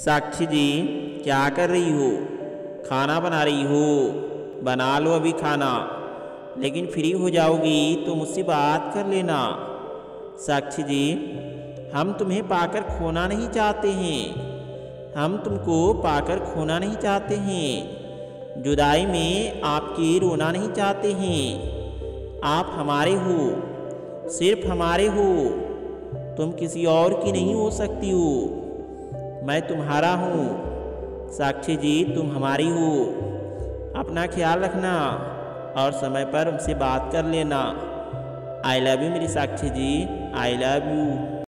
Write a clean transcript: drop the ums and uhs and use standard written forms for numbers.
साक्षी जी क्या कर रही हो? खाना बना रही हो, बना लो अभी खाना, लेकिन फ्री हो जाओगी तो मुझसे बात कर लेना। साक्षी जी हम तुम्हें पाकर खोना नहीं चाहते हैं, हम तुमको पाकर खोना नहीं चाहते हैं, जुदाई में आपके रोना नहीं चाहते हैं। आप हमारे हो, सिर्फ हमारे हो, तुम किसी और की नहीं हो सकती हो। मैं तुम्हारा हूँ साक्षी जी, तुम हमारी हो। अपना ख्याल रखना और समय पर हमसे बात कर लेना। आई लव यू मेरी साक्षी जी, आई लव यू।